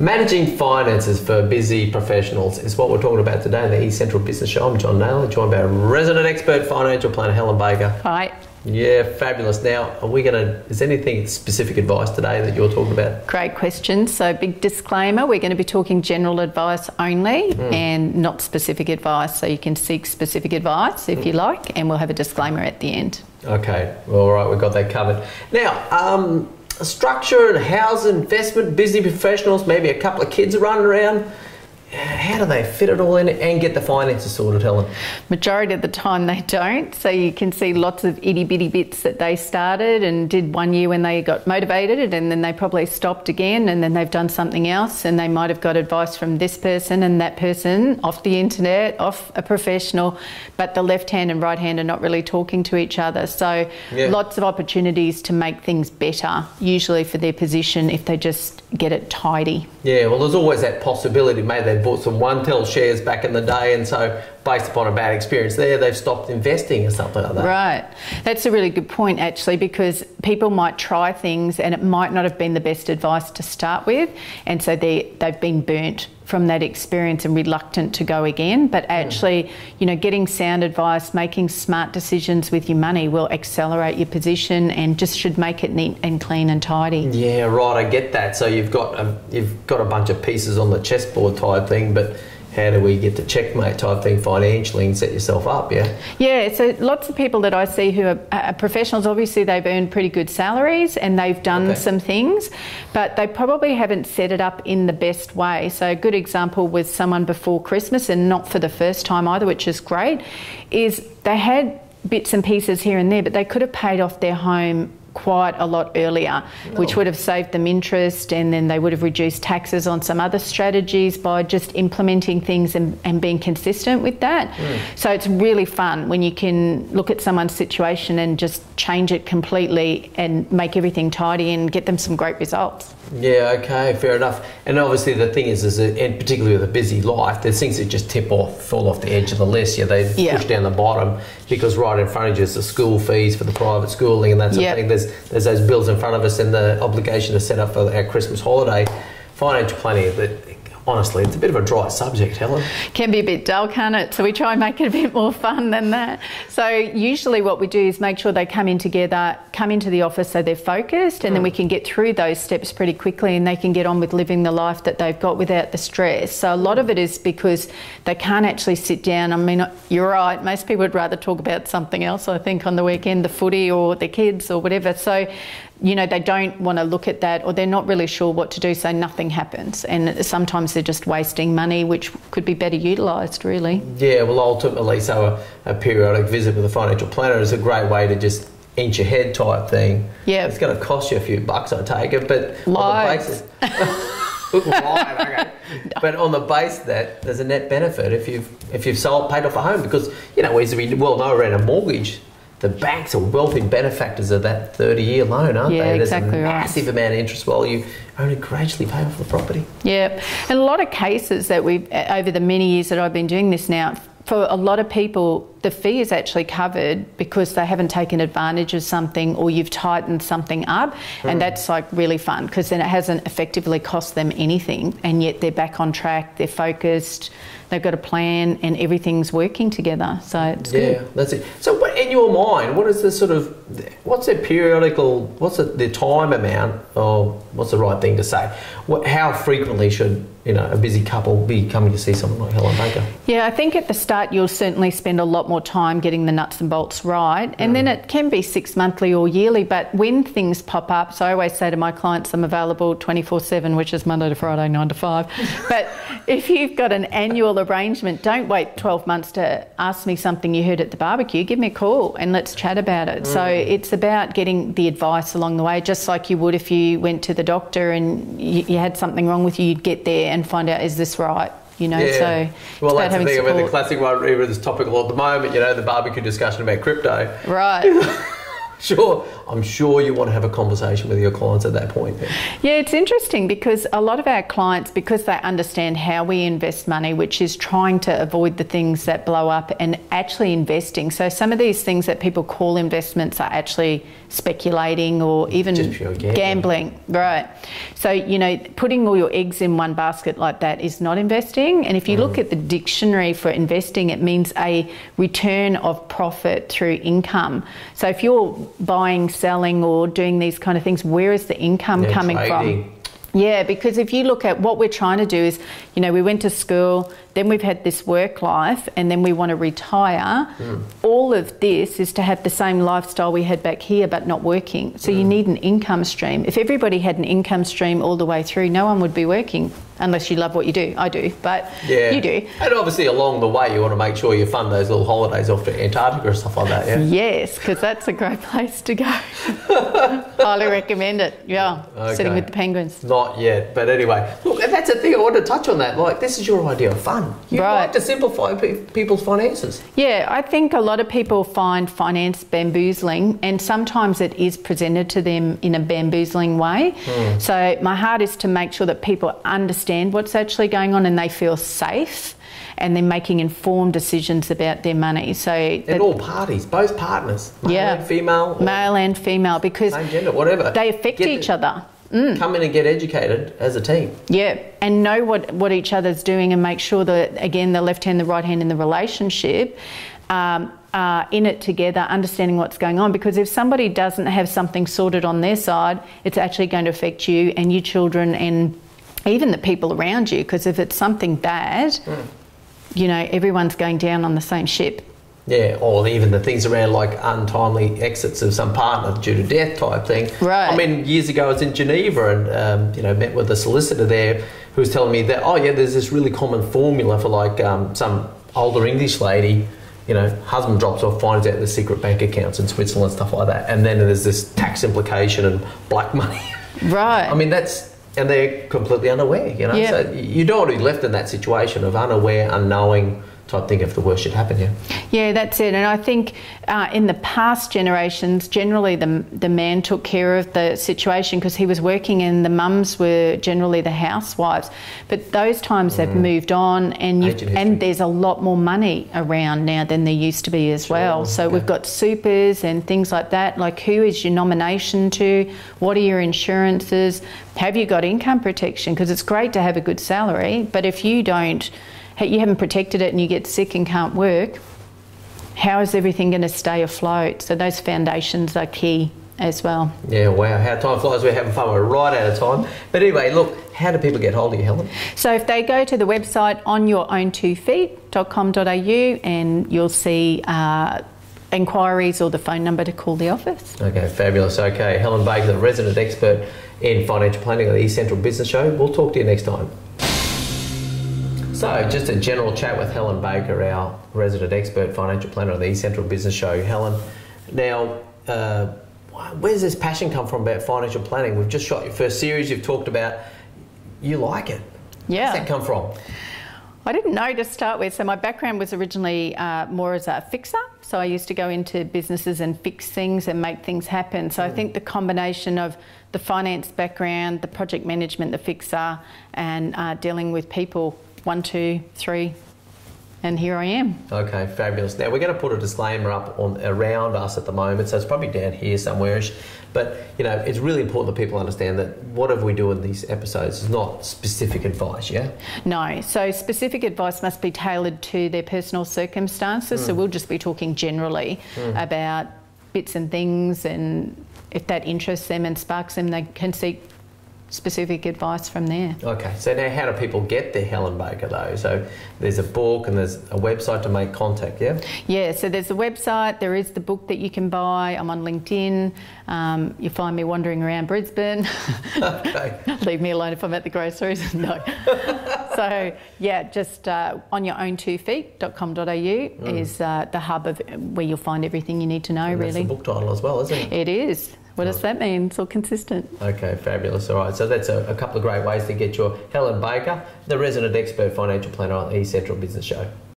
Managing finances for busy professionals is what we're talking about today in the eCentral Business Show. I'm John Naylor, joined by resident expert financial planner Helen Baker. Hi. Yeah, fabulous. Now, is anything specific advice today that you're talking about? Great question. So, big disclaimer, we're going to be talking general advice only and not specific advice. So you can seek specific advice if you like, and we'll have a disclaimer at the end. Okay. Well, all right, we've got that covered. Now, structure and house investment, busy professionals, maybe a couple of kids running around. How do they fit it all in and get the finances sorted, Helen? Majority of the time they don't. So you can see lots of itty-bitty bits that they started and did one year when they got motivated, and then they probably stopped again, and then they've done something else, and they might have got advice from this person and that person, off the internet, off a professional, but the left hand and right hand are not really talking to each other. So lots of opportunities to make things better, usually for their position, if they just get it tidy. Yeah, well, there's always that possibility, maybe they bought some OneTel shares back in the day, and so based upon a bad experience there, they've stopped investing or something like that. Right. That's a really good point, actually, because people might try things and it might not have been the best advice to start with, and so they've been burnt from that experience and reluctant to go again. But actually, you know, getting sound advice, making smart decisions with your money will accelerate your position and just should make it neat and clean and tidy. Yeah, right, I get that. So you've got a bunch of pieces on the chessboard type thing, but how do we get to checkmate type thing financially and set yourself up, yeah? Yeah, so lots of people that I see who are professionals, obviously they've earned pretty good salaries and they've done some things, but they probably haven't set it up in the best way. So a good example was someone before Christmas, and not for the first time either, which is great, is they had bits and pieces here and there, but they could have paid off their home quite a lot earlier, which would have saved them interest, and then they would have reduced taxes on some other strategies by just implementing things and being consistent with that. So it's really fun when you can look at someone's situation and just change it completely and make everything tidy and get them some great results. Yeah, okay, fair enough. And obviously the thing is that, and particularly with a busy life, there's things that just tip off, fall off the edge of the list. Yeah, they push down the bottom, because right in front of you is the school fees for the private schooling and that sort of thing. There's those bills in front of us and the obligation to set up for our Christmas holiday. Financial planning, honestly, it's a bit of a dry subject, Helen. Can be a bit dull, can't it? So we try and make it a bit more fun than that. So usually what we do is make sure they come in together, come into the office so they're focused, and then we can get through those steps pretty quickly and they can get on with living the life that they've got without the stress. So a lot of it is because they can't actually sit down. I mean, you're right, most people would rather talk about something else, I think, on the weekend, the footy or the kids or whatever. So, you know, they don't want to look at that, or they're not really sure what to do, so nothing happens. And sometimes they're just wasting money, which could be better utilised, really. Yeah, well, ultimately, so a periodic visit with a financial planner is a great way to just inch ahead type thing. Yeah. It's going to cost you a few bucks, I take it, but Lies. On the basis... okay. But on the base of that, there's a net benefit if you've sold, paid off a home, because, you know, as we well know around a mortgage, the banks are wealthy benefactors of that 30-year loan, aren't they? There's a massive amount of interest while you only gradually pay off the property. Yeah, and a lot of cases that we've, over the many years that I've been doing this now, for a lot of people, the fee is actually covered because they haven't taken advantage of something, or you've tightened something up, and that's like really fun, because then it hasn't effectively cost them anything, and yet they're back on track, they're focused, they've got a plan, and everything's working together. So it's good. That's it. So in your mind, what is the sort of, what's the periodical, what's the time amount, or what's the right thing to say? How frequently should, you know, a busy couple be coming to see someone like Helen Baker? Yeah, I think at the start you'll certainly spend a lot more time getting the nuts and bolts right, and then it can be 6 monthly or yearly, but when things pop up, so I always say to my clients I'm available 24/7, which is Monday to Friday 9 to 5, but if you've got an annual arrangement, don't wait 12 months to ask me something you heard at the barbecue. Give me a call and let's chat about it. So it's about getting the advice along the way, just like you would if you went to the doctor and you had something wrong with you, you'd get there and find out, is this right? You know, so well, that's the thing about the classic one, even this topical at the moment, you know, the barbecue discussion about crypto. Right. Sure, I'm sure you want to have a conversation with your clients at that point. Yeah, it's interesting because a lot of our clients, because they understand how we invest money, which is trying to avoid the things that blow up and actually investing. So some of these things that people call investments are actually speculating or even gambling. Right. So, you know, putting all your eggs in one basket like that is not investing. And if you look at the dictionary for investing, it means a return of profit through income. So if you're buying, selling, or doing these kind of things, where is the income coming from? Yeah, because if you look at what we're trying to do is, you know, we went to school, then we've had this work life, and then we want to retire. All of this is to have the same lifestyle we had back here, but not working. So you need an income stream. If everybody had an income stream all the way through, no one would be working. Unless you love what you do. I do, but you do. And obviously along the way you want to make sure you fund those little holidays off to Antarctica or stuff like that, yeah? Yes, because that's a great place to go. Highly recommend it, yeah, okay. Sitting with the penguins. Not yet, but anyway. Look, and that's the thing I want to touch on that. Like, this is your idea of fun. You like to simplify people's finances. Yeah, I think a lot of people find finance bamboozling, and sometimes it is presented to them in a bamboozling way. So my heart is to make sure that people understand what's actually going on and they feel safe and they're making informed decisions about their money. So and all parties, both partners, male and female, male and female, because same gender, whatever, they affect each other. Come in and get educated as a team. Yeah, and know what each other's doing and make sure that, again, the left hand, the right hand in the relationship are in it together, understanding what's going on, because if somebody doesn't have something sorted on their side, it's actually going to affect you and your children and even the people around you, because if it's something bad, you know, everyone's going down on the same ship. Yeah, or even the things around like untimely exits of some partner due to death type thing. Right. I mean, years ago I was in Geneva and, you know, met with a solicitor there who was telling me that, oh, yeah, there's this really common formula for like some older English lady, you know, husband drops off, finds out the secret bank accounts in Switzerland, stuff like that. And then there's this tax implication and black money. Right. I mean, that's... And they're completely unaware, you know. Yep. So you don't want to be left in that situation of unaware, unknowing type thing if the worst should happen, yeah. Yeah, that's it. And I think in the past generations, generally the man took care of the situation because he was working and the mums were generally the housewives. But those times they've moved on and there's a lot more money around now than there used to be as well. So we've got supers and things like that, like who is your nomination to, what are your insurances, have you got income protection? Because it's great to have a good salary, but if you don't, you haven't protected it and you get sick and can't work, how is everything going to stay afloat? So those foundations are key as well. Yeah, wow, how time flies. We're having fun. We're right out of time. But anyway, look, how do people get hold of you, Helen? So if they go to the website onyourowntwofeet.com.au and you'll see inquiries or the phone number to call the office. Okay, fabulous. Okay, Helen Baker, the resident expert in financial planning at the eCentral Business Show. We'll talk to you next time. So, just a general chat with Helen Baker, our resident expert financial planner on the eCentral Business Show. Helen, now, where does this passion come from about financial planning? We've just shot your first series. You've talked about you like it. Yeah. Where's that come from? I didn't know to start with. So my background was originally more as a fixer. So I used to go into businesses and fix things and make things happen. So I think the combination of the finance background, the project management, the fixer, and dealing with people. 1, 2, 3, and here I am. Okay, fabulous. Now, we're going to put a disclaimer up on around us at the moment, so it's probably down here somewhere-ish. But, you know, it's really important that people understand that whatever we do in these episodes is not specific advice, yeah? No. So specific advice must be tailored to their personal circumstances, so we'll just be talking generally about bits and things, and if that interests them and sparks them, they can seek specific advice from there. Okay, so now how do people get their Helen Baker though? So there's a book and there's a website to make contact, yeah? Yeah, so there's the website, there is the book that you can buy, I'm on LinkedIn, you find me wandering around Brisbane. Okay. Leave me alone if I'm at the groceries, no. So yeah, just onyourowntwofeet.com.au is the hub of where you'll find everything you need to know, and really. It's a book title as well, isn't it? It is. What does that mean? It's all consistent. Okay, fabulous. All right, so that's a couple of great ways to get your Helen Baker, the resident expert financial planner on eCentral Business Show.